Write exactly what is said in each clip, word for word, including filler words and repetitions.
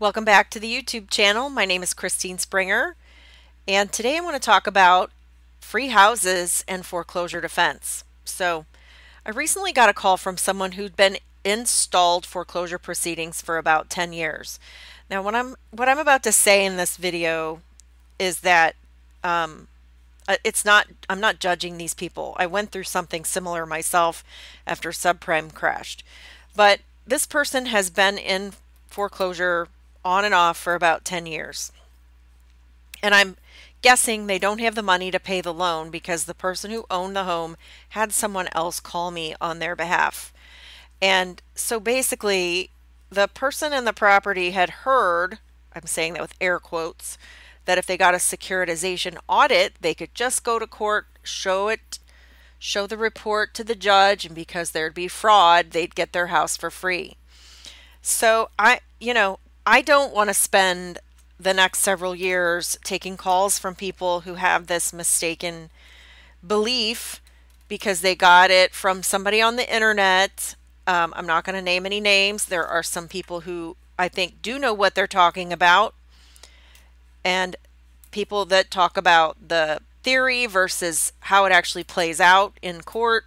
Welcome back to the YouTube channel. My name is Christine Springer, and today I want to talk about free houses and foreclosure defense. So I recently got a call from someone who'd been in stalled foreclosure proceedings for about ten years. Now what I'm what I'm about to say in this video is that um, it's not I'm not judging these people. I went through something similar myself after subprime crashed, but this person has been in foreclosure on and off for about ten years. And I'm guessing they don't have the money to pay the loan because the person who owned the home had someone else call me on their behalf. And so basically the person in the property had heard, I'm saying that with air quotes, that if they got a securitization audit, they could just go to court, show it, show the report to the judge, and because there'd be fraud, they'd get their house for free. So I, you know, I don't want to spend the next several years taking calls from people who have this mistaken belief because they got it from somebody on the internet. Um, I'm not going to name any names. There are some people who I think do know what they're talking about, and people that talk about the theory versus how it actually plays out in court.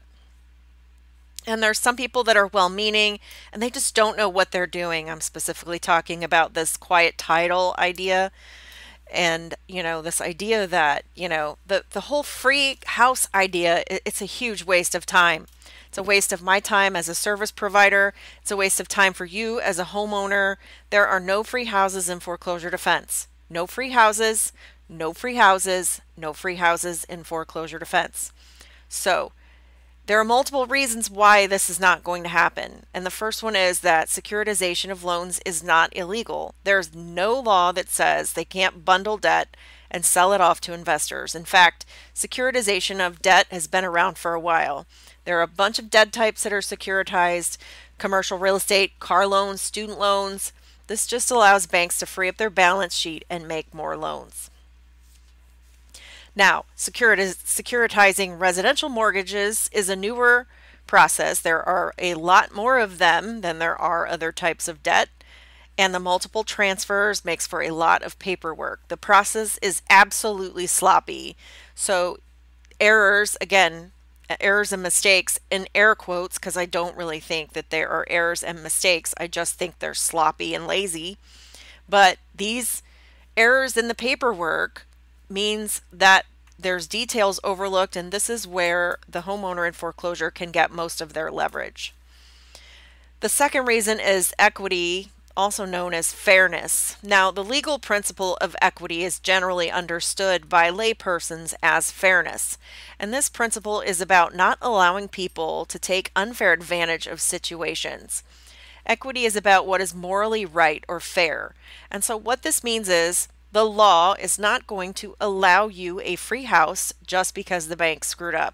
And there's some people that are well-meaning and they just don't know what they're doing. I'm specifically talking about this quiet title idea, and you know, this idea that, you know, the the whole free house idea, it's a huge waste of time. It's a waste of my time as a service provider. It's a waste of time for you as a homeowner. There are no free houses in foreclosure defense. No free houses, no free houses, no free houses in foreclosure defense. So there are multiple reasons why this is not going to happen. And the first one is that securitization of loans is not illegal. There's no law that says they can't bundle debt and sell it off to investors. In fact, securitization of debt has been around for a while. There are a bunch of debt types that are securitized: commercial real estate, car loans, student loans. This just allows banks to free up their balance sheet and make more loans. Now, securitizing residential mortgages is a newer process. There are a lot more of them than there are other types of debt, and the multiple transfers makes for a lot of paperwork. The process is absolutely sloppy. So errors, again, errors and mistakes in air quotes, because I don't really think that there are errors and mistakes. I just think they're sloppy and lazy. But these errors in the paperwork means that there's details overlooked, and this is where the homeowner in foreclosure can get most of their leverage. The second reason is equity, also known as fairness. Now, the legal principle of equity is generally understood by laypersons as fairness, and this principle is about not allowing people to take unfair advantage of situations. Equity is about what is morally right or fair, and so what this means is the law is not going to allow you a free house just because the bank screwed up.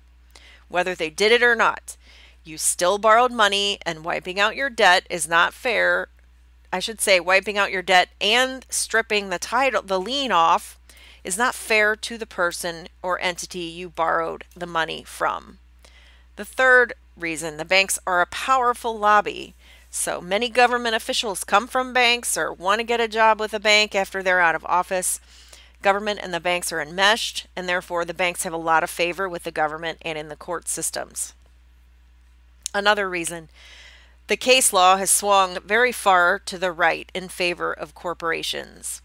Whether they did it or not, you still borrowed money, and wiping out your debt is not fair. I should say wiping out your debt and stripping the title, the lien off, is not fair to the person or entity you borrowed the money from. The third reason, the banks are a powerful lobby. So many government officials come from banks or want to get a job with a bank after they're out of office. Government and the banks are enmeshed, and therefore the banks have a lot of favor with the government and in the court systems. Another reason, the case law has swung very far to the right in favor of corporations.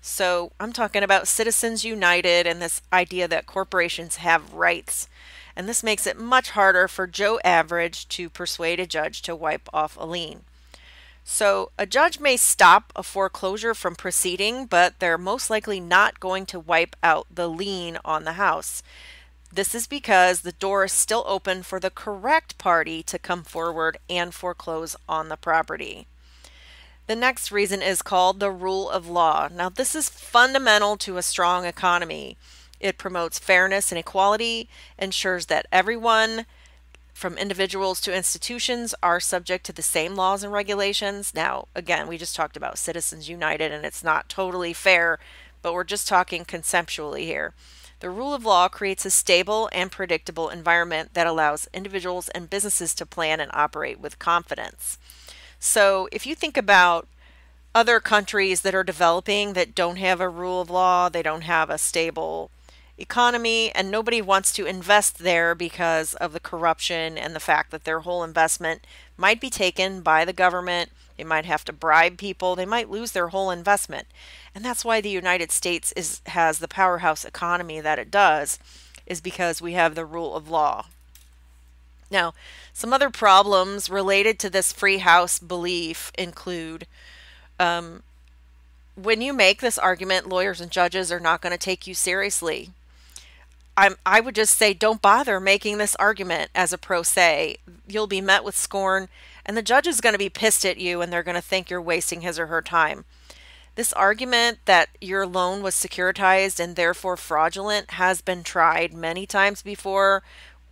So I'm talking about Citizens United and this idea that corporations have rights. And this makes it much harder for Joe Average to persuade a judge to wipe off a lien. So a judge may stop a foreclosure from proceeding, but they're most likely not going to wipe out the lien on the house. This is because the door is still open for the correct party to come forward and foreclose on the property. The next reason is called the rule of law. Now, this is fundamental to a strong economy. It promotes fairness and equality, ensures that everyone, from individuals to institutions, are subject to the same laws and regulations. Now, again, we just talked about Citizens United, and it's not totally fair, but we're just talking conceptually here. The rule of law creates a stable and predictable environment that allows individuals and businesses to plan and operate with confidence. So if you think about other countries that are developing that don't have a rule of law, they don't have a stable economy, and nobody wants to invest there because of the corruption and the fact that their whole investment might be taken by the government. They might have to bribe people. They might lose their whole investment. And that's why the United States is, has the powerhouse economy that it does, is because we have the rule of law. Now, some other problems related to this free house belief include um, when you make this argument, lawyers and judges are not going to take you seriously. I'm, I would just say don't bother making this argument as a pro se. You'll be met with scorn, and the judge is going to be pissed at you, and they're going to think you're wasting his or her time. This argument that your loan was securitized and therefore fraudulent has been tried many times before,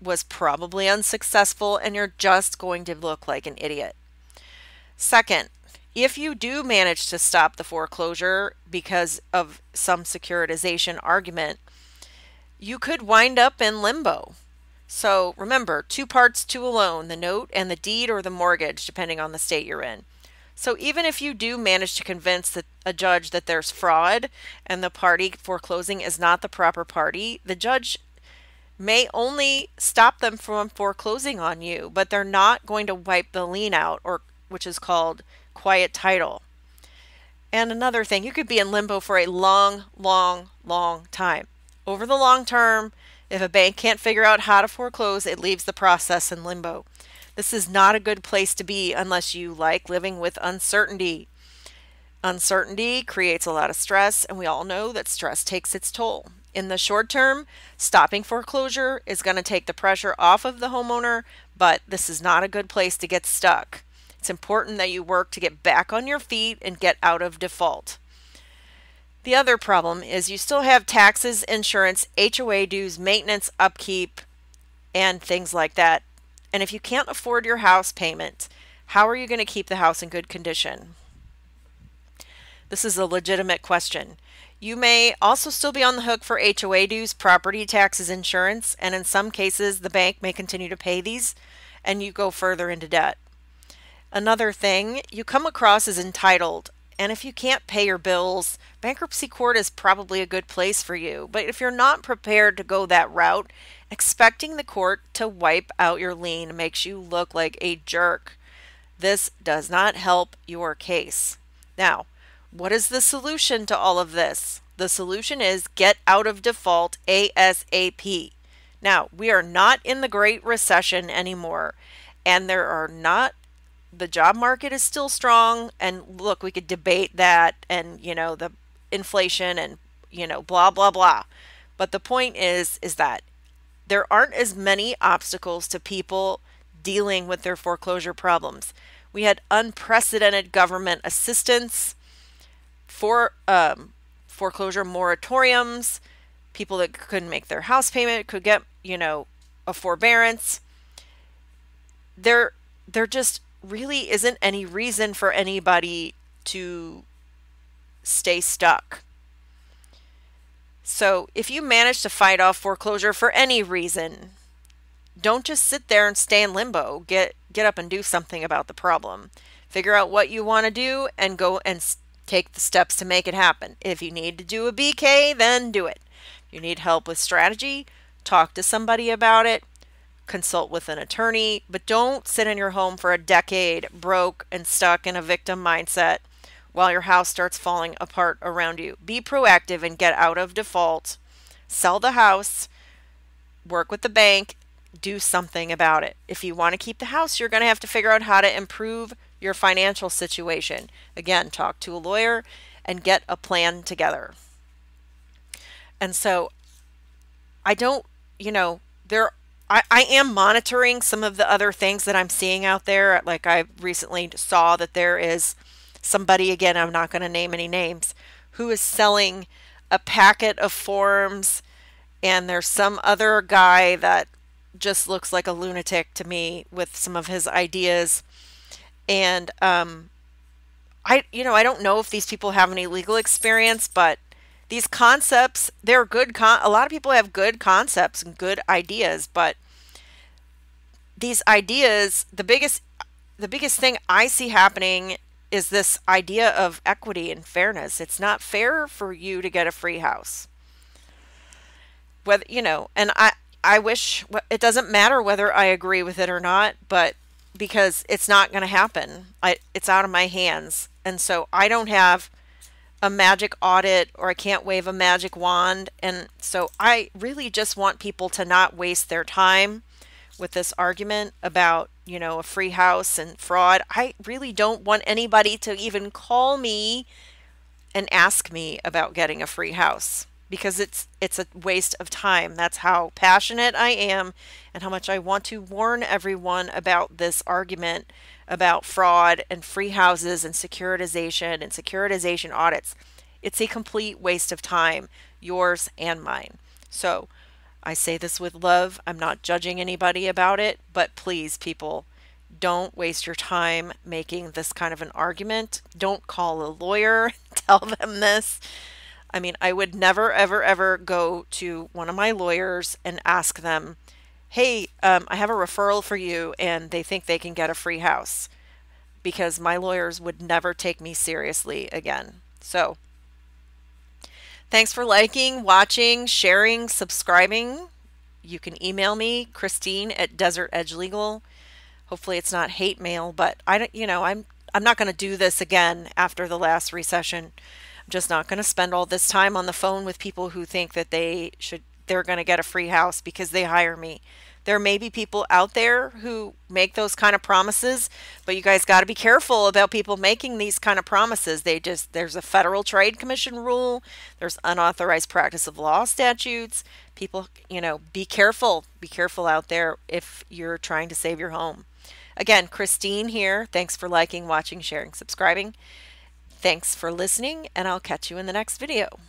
was probably unsuccessful, and you're just going to look like an idiot. Second, if you do manage to stop the foreclosure because of some securitization argument, you could wind up in limbo. So remember, two parts to a loan, the note and the deed or the mortgage, depending on the state you're in. So even if you do manage to convince the, a judge that there's fraud and the party foreclosing is not the proper party, the judge may only stop them from foreclosing on you, but they're not going to wipe the lien out, or which is called quiet title. And another thing, you could be in limbo for a long, long, long time. Over the long term, if a bank can't figure out how to foreclose, it leaves the process in limbo. This is not a good place to be unless you like living with uncertainty. Uncertainty creates a lot of stress, and we all know that stress takes its toll. In the short term, stopping foreclosure is going to take the pressure off of the homeowner, but this is not a good place to get stuck. It's important that you work to get back on your feet and get out of default. The other problem is you still have taxes, insurance, H O A dues, maintenance, upkeep, and things like that. And if you can't afford your house payment, how are you going to keep the house in good condition? This is a legitimate question. You may also still be on the hook for H O A dues, property taxes, insurance, and in some cases the bank may continue to pay these and you go further into debt. Another thing, you come across as entitled, and if you can't pay your bills, bankruptcy court is probably a good place for you. But if you're not prepared to go that route, expecting the court to wipe out your lien makes you look like a jerk. This does not help your case. Now, what is the solution to all of this? The solution is get out of default ASAP. Now, we are not in the Great Recession anymore, and there are not, the job market is still strong, and look, we could debate that and, you know, the inflation and, you know, blah, blah, blah. But the point is, is that there aren't as many obstacles to people dealing with their foreclosure problems. We had unprecedented government assistance for um, foreclosure moratoriums. People that couldn't make their house payment could get, you know, a forbearance. There, there just really isn't any reason for anybody to stay stuck. So if you manage to fight off foreclosure for any reason, don't just sit there and stay in limbo. Get, get up and do something about the problem. Figure out what you want to do and go and take the steps to make it happen. If you need to do a B K, then do it. If you need help with strategy, talk to somebody about it, consult with an attorney, but don't sit in your home for a decade broke and stuck in a victim mindset while your house starts falling apart around you. Be proactive and get out of default. Sell the house, work with the bank, do something about it. If you want to keep the house, you're going to have to figure out how to improve your financial situation. Again, talk to a lawyer and get a plan together. And so I don't, you know, there, I, I am monitoring some of the other things that I'm seeing out there. Like I recently saw that there is somebody, again, I'm not going to name any names, who is selling a packet of forms, and there's some other guy that just looks like a lunatic to me with some of his ideas. And, um, I, you know, I don't know if these people have any legal experience, but these concepts, they're good. Con- a lot of people have good concepts and good ideas, but these ideas, the biggest, the biggest thing I see happening is this idea of equity and fairness. It's not fair for you to get a free house. Whether, you know, and I, I wish, it doesn't matter whether I agree with it or not, but because it's not going to happen. I, it's out of my hands. And so I don't have a magic audit, or I can't wave a magic wand. And so I really just want people to not waste their time with this argument about, you know, a free house and fraud. I really don't want anybody to even call me and ask me about getting a free house, because it's it's a waste of time. That's how passionate I am and how much I want to warn everyone about this argument about fraud and free houses and securitization and securitization audits. It's a complete waste of time, yours and mine. So I say this with love. I'm not judging anybody about it, but please, people, don't waste your time making this kind of an argument. Don't call a lawyer, tell them this. I mean, I would never, ever, ever go to one of my lawyers and ask them, hey, um, I have a referral for you and they think they can get a free house, because my lawyers would never take me seriously again. So thanks for liking, watching, sharing, subscribing. You can email me, Christine at Desert Edge Legal. Hopefully it's not hate mail, but I don't, you know, I'm, I'm not going to do this again after the last recession. Just not going to spend all this time on the phone with people who think that they should they're going to get a free house because they hire me. There may be people out there who make those kind of promises, but you guys got to be careful about people making these kind of promises. They just there's a Federal Trade Commission rule, there's unauthorized practice of law statutes. People, you know, be careful, be careful out there if you're trying to save your home. Again, Christine here. Thanks for liking, watching, sharing, subscribing. Thanks for listening, and I'll catch you in the next video.